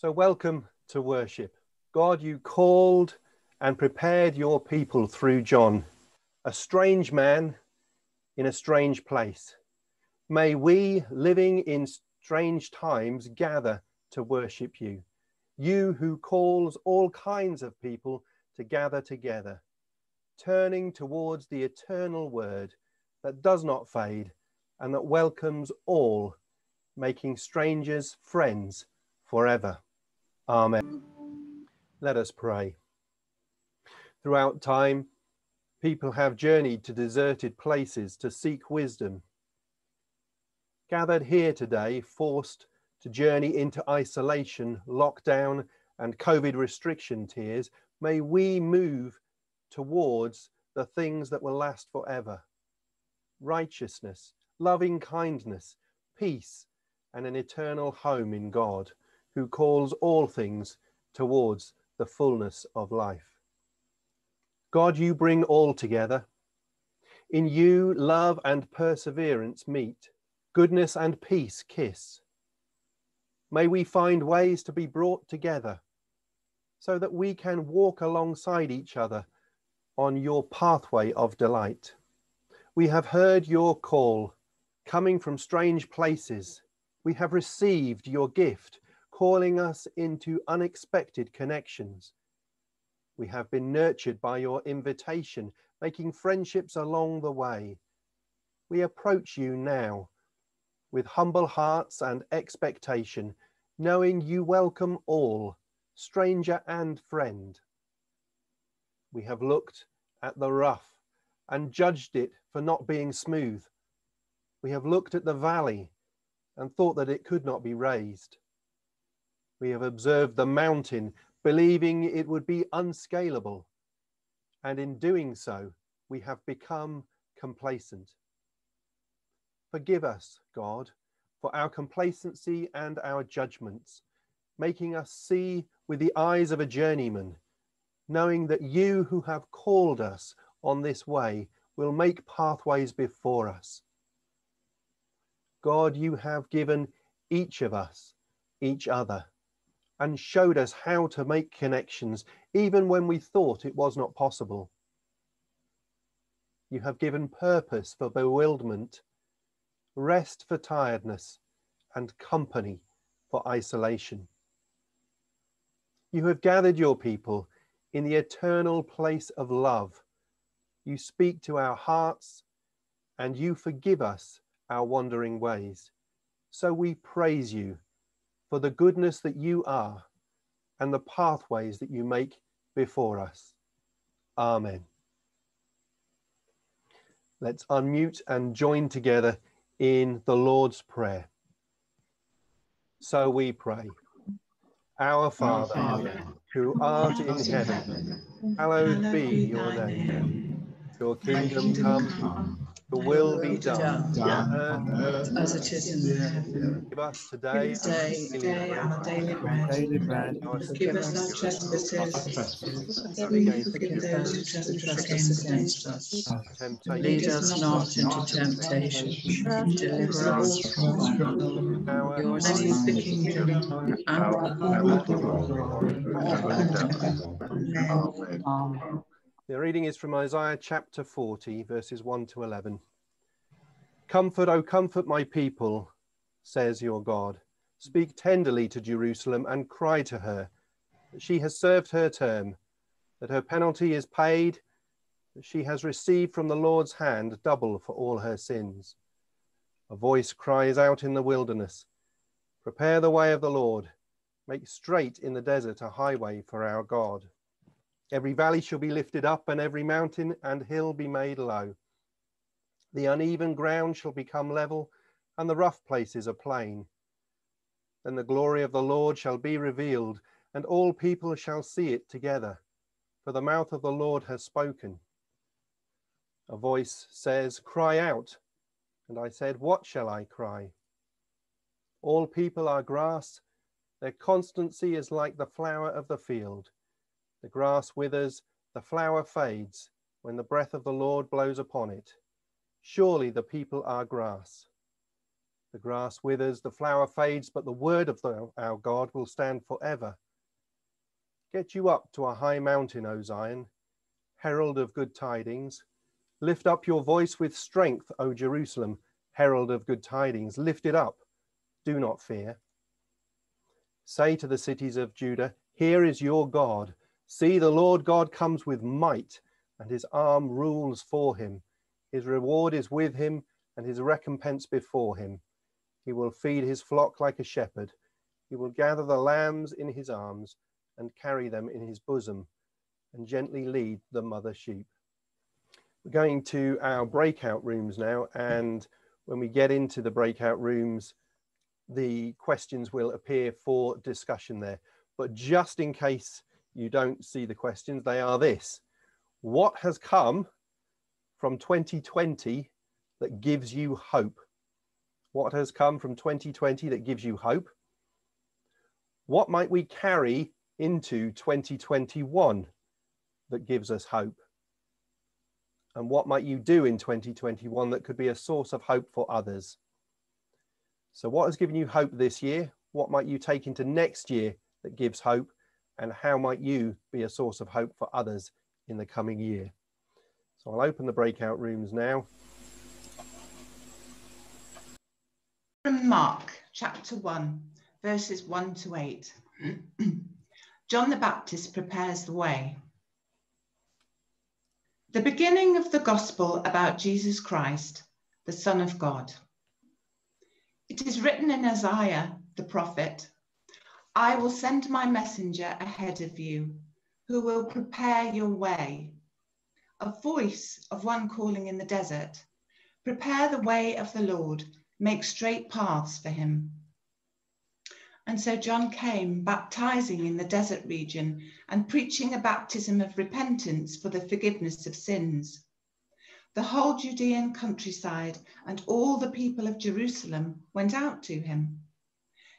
So welcome to worship. God, you called and prepared your people through John, a strange man in a strange place. May we, living in strange times, gather to worship you, you who calls all kinds of people to gather together, turning towards the eternal word that does not fade and that welcomes all, making strangers friends forever. Amen. Let us pray. Throughout time, people have journeyed to deserted places to seek wisdom. Gathered here today, forced to journey into isolation, lockdown, and COVID restriction tiers, may we move towards the things that will last forever. Righteousness, loving kindness, peace, and an eternal home in God, who calls all things towards the fullness of life. God, you bring all together. In you, love and perseverance meet, goodness and peace kiss. May we find ways to be brought together so that we can walk alongside each other on your pathway of delight. We have heard your call coming from strange places. We have received your gift, calling us into unexpected connections. We have been nurtured by your invitation, making friendships along the way. We approach you now with humble hearts and expectation, knowing you welcome all, stranger and friend. We have looked at the rough and judged it for not being smooth. We have looked at the valley and thought that it could not be raised. We have observed the mountain, believing it would be unscalable, and in doing so, we have become complacent. Forgive us, God, for our complacency and our judgments, making us see with the eyes of a journeyman, knowing that you who have called us on this way will make pathways before us. God, you have given each of us, each other, and showed us how to make connections, even when we thought it was not possible. You have given purpose for bewilderment, rest for tiredness, and company for isolation. You have gathered your people in the eternal place of love. You speak to our hearts, and you forgive us our wandering ways. So we praise you for the goodness that you are and the pathways that you make before us. Amen. Let's unmute and join together in the Lord's Prayer. So we pray. Our Father, who art in heaven, hallowed be your name. Your kingdom come, the will be done on earth as it is in heaven. Give us today our daily bread. Forgive us our trespasses, as we forgive those who trespass against us. Lead us not into temptation, but deliver us from evil. Yours is the kingdom, and the power, and Amen. The reading is from Isaiah chapter 40, verses 1-11. Comfort, O comfort my people, says your God. Speak tenderly to Jerusalem and cry to her that she has served her term, that her penalty is paid, that she has received from the Lord's hand double for all her sins. A voice cries out in the wilderness, prepare the way of the Lord, make straight in the desert a highway for our God. Every valley shall be lifted up, and every mountain and hill be made low. The uneven ground shall become level, and the rough places a plain. Then the glory of the Lord shall be revealed, and all people shall see it together, for the mouth of the Lord has spoken. A voice says, cry out. And I said, what shall I cry? All people are grass, their constancy is like the flower of the field. The grass withers, the flower fades, when the breath of the Lord blows upon it. Surely the people are grass. The grass withers, the flower fades, but the word of our God will stand forever. Get you up to a high mountain, O Zion, herald of good tidings. Lift up your voice with strength, O Jerusalem, herald of good tidings. Lift it up, do not fear. Say to the cities of Judah, here is your God. See, the Lord God comes with might, and his arm rules for him. His reward is with him, and his recompense before him. He will feed his flock like a shepherd. He will gather the lambs in his arms and carry them in his bosom, and gently lead the mother sheep. We're going to our breakout rooms now, and when we get into the breakout rooms, the questions will appear for discussion there. But just in case you don't see the questions, they are this: what has come from 2020 that gives you hope? What has come from 2020 that gives you hope? What might we carry into 2021 that gives us hope? And what might you do in 2021 that could be a source of hope for others? So what has given you hope this year? What might you take into next year that gives hope? And how might you be a source of hope for others in the coming year? So I'll open the breakout rooms now. From Mark chapter 1, verses 1 to 8. John the Baptist prepares the way. The beginning of the gospel about Jesus Christ, the Son of God. It is written in Isaiah the prophet, I will send my messenger ahead of you, who will prepare your way. A voice of one calling in the desert, prepare the way of the Lord, make straight paths for him. And so John came, baptizing in the desert region and preaching a baptism of repentance for the forgiveness of sins. The whole Judean countryside and all the people of Jerusalem went out to him.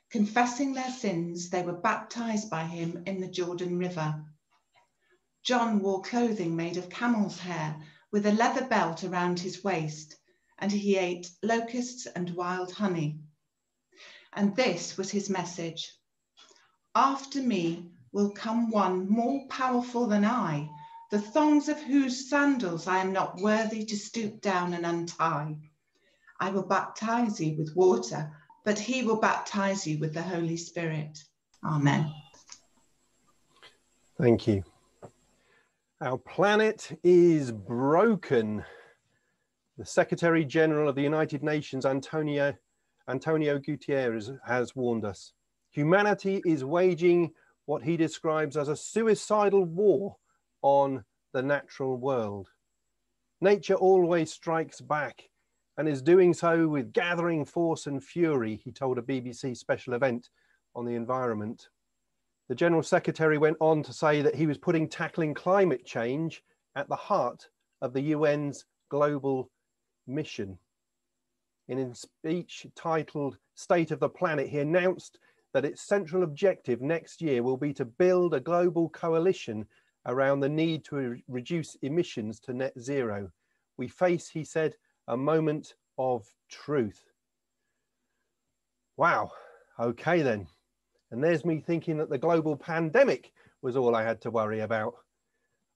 Confessing their sins, they were baptized by him in the Jordan River. John wore clothing made of camel's hair with a leather belt around his waist, and he ate locusts and wild honey. And this was his message. After me will come one more powerful than I, the thongs of whose sandals I am not worthy to stoop down and untie. I will baptize you with water, but he will baptize you with the Holy Spirit. Amen. Thank you. Our planet is broken. The Secretary General of the United Nations, Antonio Guterres, has warned us. Humanity is waging what he describes as a suicidal war on the natural world. Nature always strikes back and is doing so with gathering force and fury, he told a BBC special event on the environment. The General Secretary went on to say that he was putting tackling climate change at the heart of the UN's global mission. In his speech titled State of the Planet, he announced that its central objective next year will be to build a global coalition around the need to reduce emissions to net zero. We face, he said, a moment of truth. Wow, okay then. And there's me thinking that the global pandemic was all I had to worry about.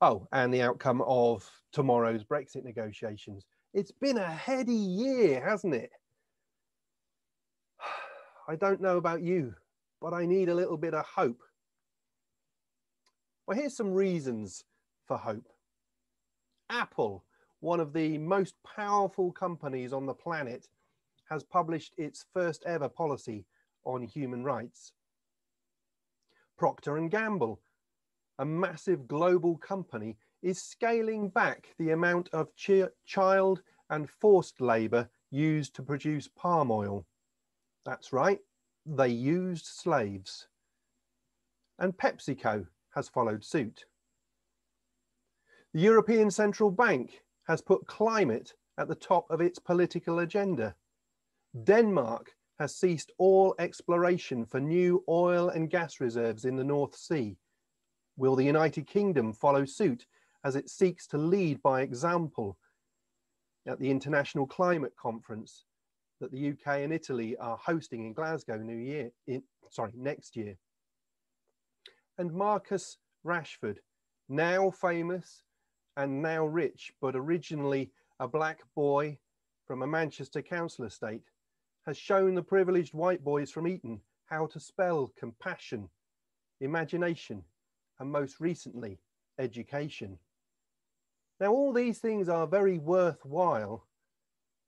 Oh, and the outcome of tomorrow's Brexit negotiations. It's been a heady year, hasn't it? I don't know about you, but I need a little bit of hope. Well, here's some reasons for hope. Apple, one of the most powerful companies on the planet, has published its first ever policy on human rights. Procter and Gamble, a massive global company, is scaling back the amount of child and forced labour used to produce palm oil. That's right, they used slaves. And PepsiCo has followed suit. The European Central Bank has put climate at the top of its political agenda. Denmark has ceased all exploration for new oil and gas reserves in the North Sea. Will the United Kingdom follow suit as it seeks to lead by example? At the International Climate Conference, that the UK and Italy are hosting in Glasgow next year. And Marcus Rashford, now famous and now rich, but originally a black boy from a Manchester council estate, has shown the privileged white boys from Eton how to spell compassion, imagination, and most recently, education. Now, all these things are very worthwhile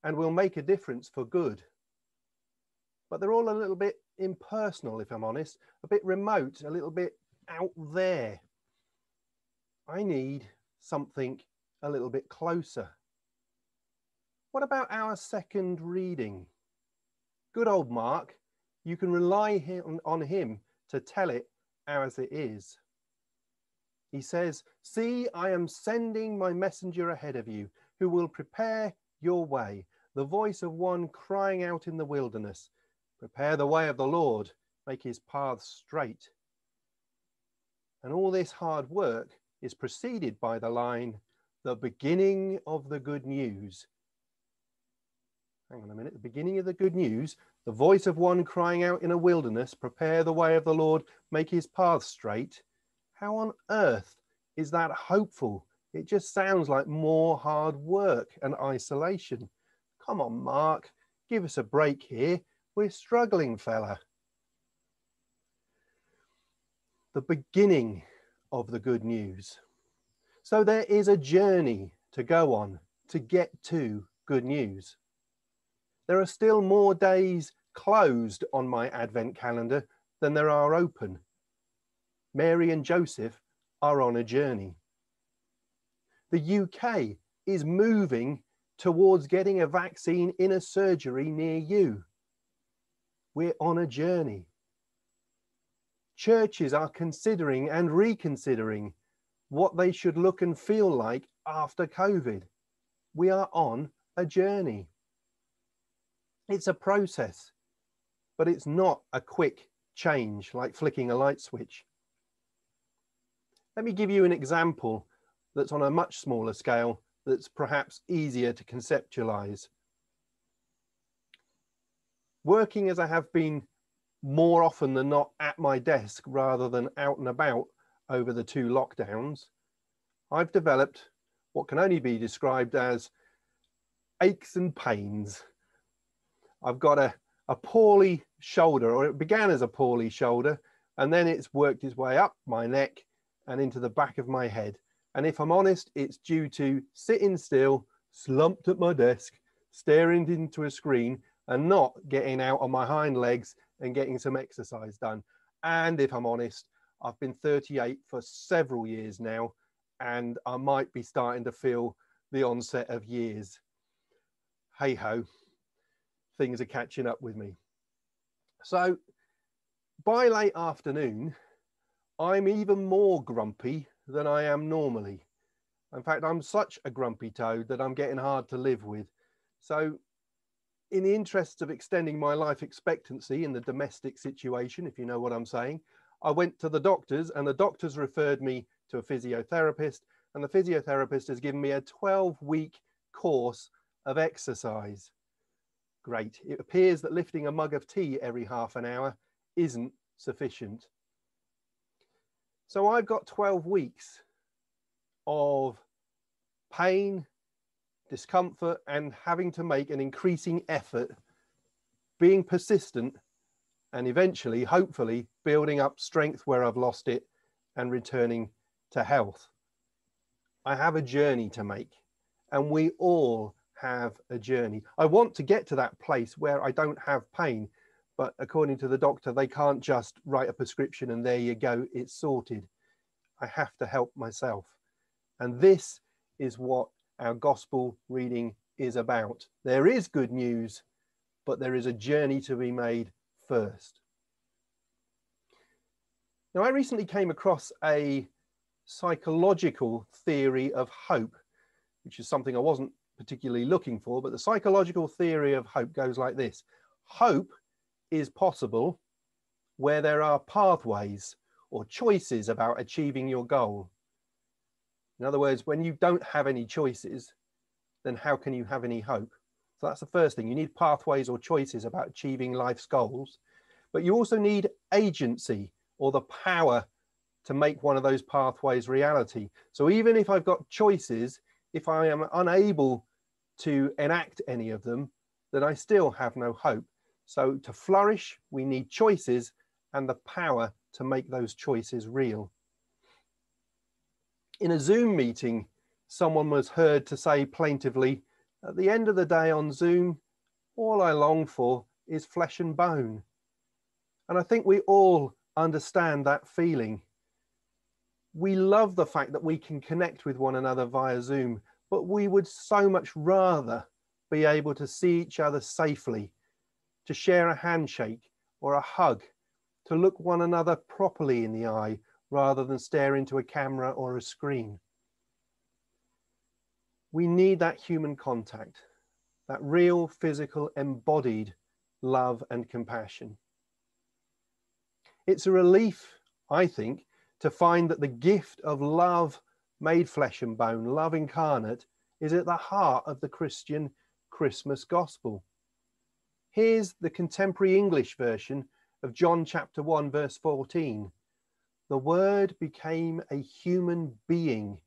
and will make a difference for good. But they're all a little bit impersonal, if I'm honest, a bit remote, a little bit out there. I need something a little bit closer. What about our second reading? Good old Mark, you can rely on him to tell it as it is. He says, "See, I am sending my messenger ahead of you, who will prepare your way, the voice of one crying out in the wilderness, prepare the way of the Lord, make his path straight." And all this hard work is preceded by the line, "The beginning of the good news." Hang on a minute, the beginning of the good news, the voice of one crying out in a wilderness, prepare the way of the Lord, make his path straight. How on earth is that hopeful? It just sounds like more hard work and isolation. Come on, Mark, give us a break here. We're struggling, fella. The beginning of the good news. So there is a journey to go on to get to good news. There are still more days closed on my Advent calendar than there are open. Mary and Joseph are on a journey. The UK is moving towards getting a vaccine in a surgery near you. We're on a journey. Churches are considering and reconsidering what they should look and feel like after COVID. We are on a journey. It's a process, but it's not a quick change like flicking a light switch. Let me give you an example that's on a much smaller scale that's perhaps easier to conceptualize. Working as I have been more often than not at my desk rather than out and about over the two lockdowns, I've developed what can only be described as aches and pains. I've got a poorly shoulder, or it began as a poorly shoulder, and then it's worked its way up my neck and into the back of my head. And if I'm honest, it's due to sitting still, slumped at my desk, staring into a screen and not getting out on my hind legs and getting some exercise done. And if I'm honest, I've been 38 for several years now, and I might be starting to feel the onset of years. Hey ho. Things are catching up with me. So by late afternoon, I'm even more grumpy than I am normally. In fact, I'm such a grumpy toad that I'm getting hard to live with. So in the interests of extending my life expectancy in the domestic situation, if you know what I'm saying, I went to the doctors, and the doctors referred me to a physiotherapist, and the physiotherapist has given me a 12-week course of exercise. Great. It appears that lifting a mug of tea every half an hour isn't sufficient. So I've got 12 weeks of pain, discomfort, and having to make an increasing effort, being persistent, and eventually, hopefully, building up strength where I've lost it and returning to health. I have a journey to make, and we all have a journey. I want to get to that place where I don't have pain, but according to the doctor, they can't just write a prescription and there you go, it's sorted. I have to help myself. And this is what our gospel reading is about. There is good news, but there is a journey to be made first. Now, I recently came across a psychological theory of hope, which is something I wasn't particularly looking for, but the psychological theory of hope goes like this. Hope is possible where there are pathways or choices about achieving your goal. In other words, when you don't have any choices, then how can you have any hope? So So that's the first thing. You need pathways or choices about achieving life's goals, but you also need agency or the power to make one of those pathways reality. So even if I've got choices, if I am unable to enact any of them, then I still have no hope. So to flourish, we need choices and the power to make those choices real. In a Zoom meeting, someone was heard to say plaintively, "At the end of the day on Zoom, all I long for is flesh and bone." And I think we all understand that feeling. We love the fact that we can connect with one another via Zoom, but we would so much rather be able to see each other safely, to share a handshake or a hug, to look one another properly in the eye rather than stare into a camera or a screen. We need that human contact, that real, physical, embodied love and compassion. It's a relief, I think, to find that the gift of love made flesh and bone, love incarnate, is at the heart of the Christian Christmas gospel. Here's the contemporary English version of John chapter 1, verse 14. "The Word became a human being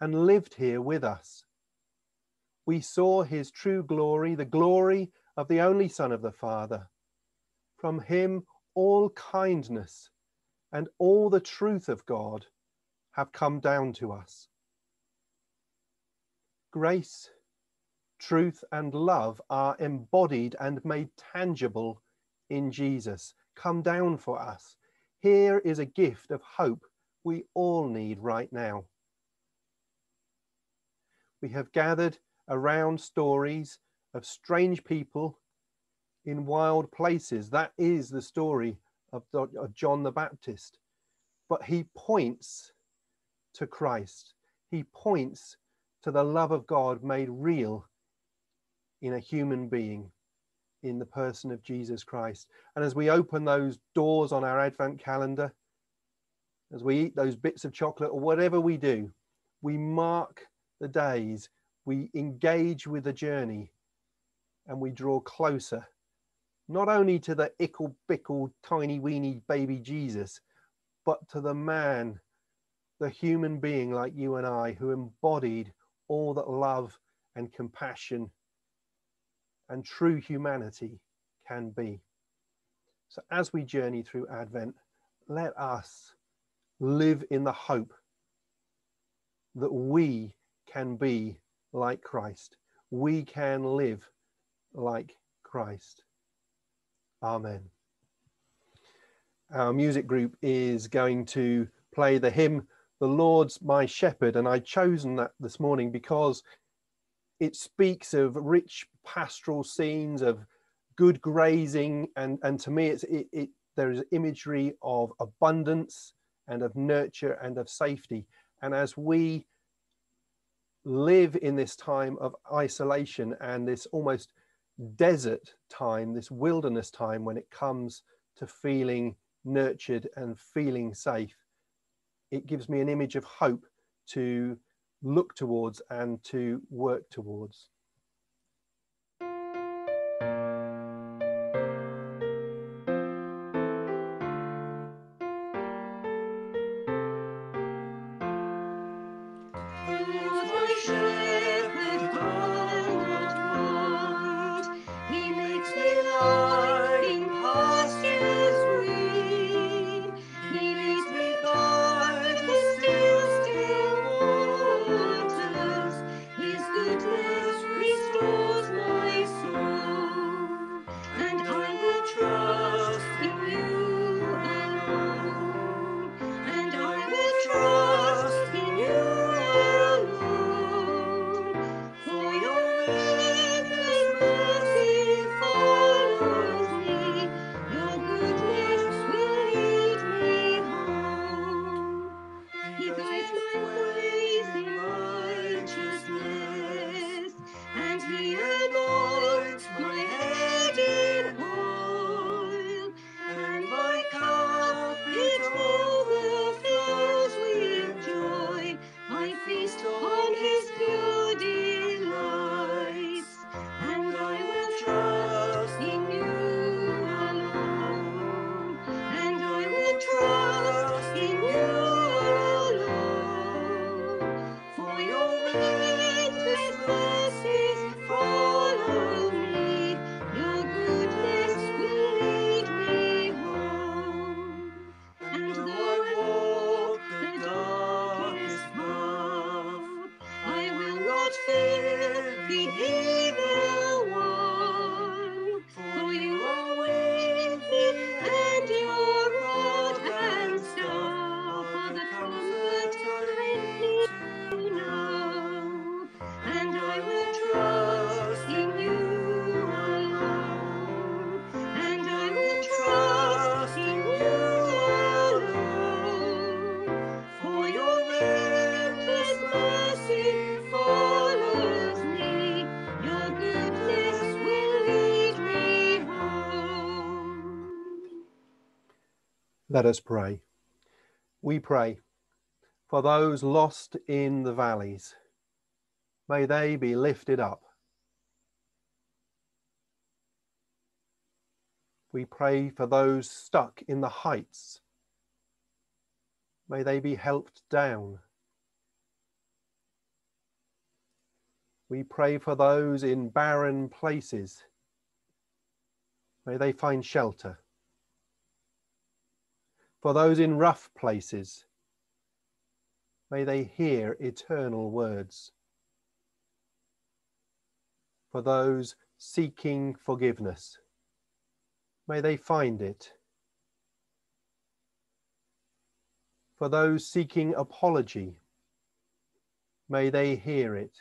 and lived here with us. We saw his true glory, the glory of the only Son of the Father. From him all kindness and all the truth of God have come down to us." Grace, truth and love are embodied and made tangible in Jesus. Come down for us. Here is a gift of hope we all need right now. We have gathered around stories of strange people in wild places. That is the story of John the Baptist, but he points to Christ. He points to the love of God made real in a human being, in the person of Jesus Christ. And as we open those doors on our Advent calendar, as we eat those bits of chocolate or whatever we do, we mark the days, we engage with the journey, and we draw closer, not only to the ickle bickle tiny weeny baby Jesus, but to the man, the human being like you and I, who embodied all that love and compassion and true humanity can be. So as we journey through Advent, let us live in the hope that we can be like Christ. We can live like Christ. Amen. Our music group is going to play the hymn, "The Lord's My Shepherd," and I've chosen that this morning because it speaks of rich pastoral scenes, of good grazing, and to me there is imagery of abundance and of nurture and of safety. And as we live in this time of isolation and this almost desert time, this wilderness time, when it comes to feeling nurtured and feeling safe, it gives me an image of hope to look towards and to work towards. Goodness. Let us pray. We pray for those lost in the valleys. May they be lifted up. We pray for those stuck in the heights. May they be helped down. We pray for those in barren places. May they find shelter. For those in rough places, may they hear eternal words. For those seeking forgiveness, may they find it. For those seeking apology, may they hear it.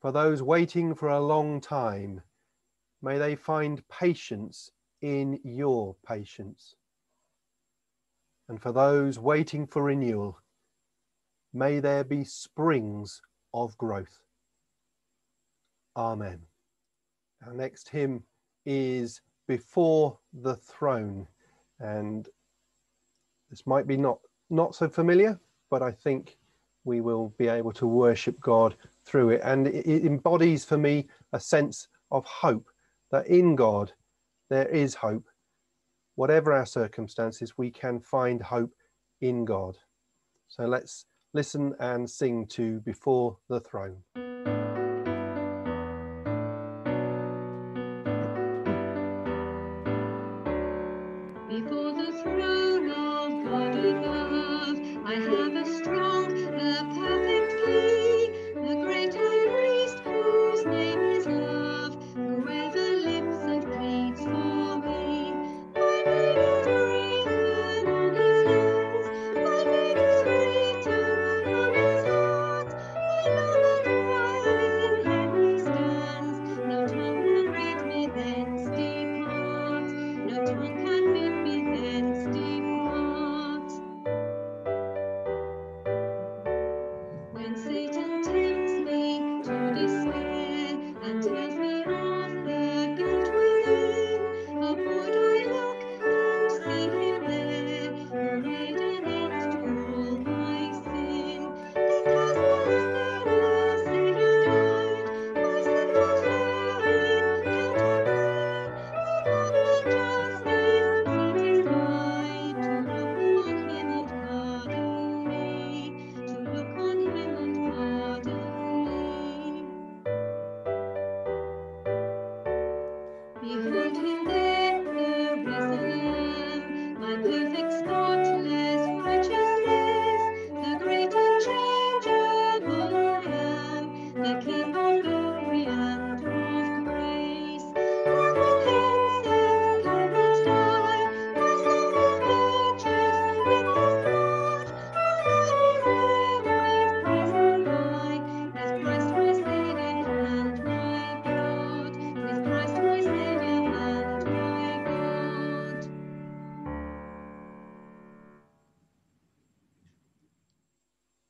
For those waiting for a long time, may they find patience in your patience. And for those waiting for renewal, may there be springs of growth. Amen. Our next hymn is Before the Throne. And this might be not so familiar, but I think we will be able to worship God through it, and it embodies for me a sense of hope, that in God there is hope. Whatever our circumstances, we can find hope in God. So let's listen and sing to Before the Throne.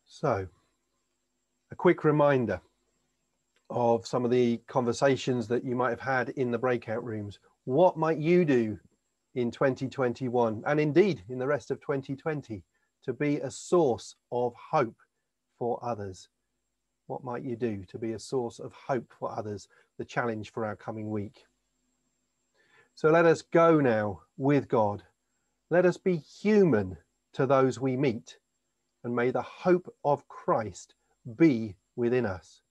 So, a quick reminder of some of the conversations that you might have had in the breakout rooms. What might you do in 2021, and indeed in the rest of 2020, to be a source of hope for others? What might you do to be a source of hope for others? The challenge for our coming week. So let us go now with God. Let us be human to those we meet. And may the hope of Christ be within us.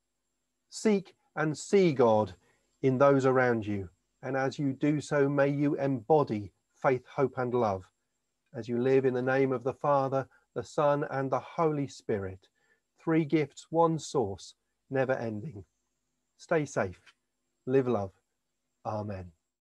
Seek and see God in those around you. And as you do so, may you embody faith, hope, and love as you live in the name of the Father, the Son, and the Holy Spirit. Three gifts, one source, never ending. Stay safe. Live love. Amen.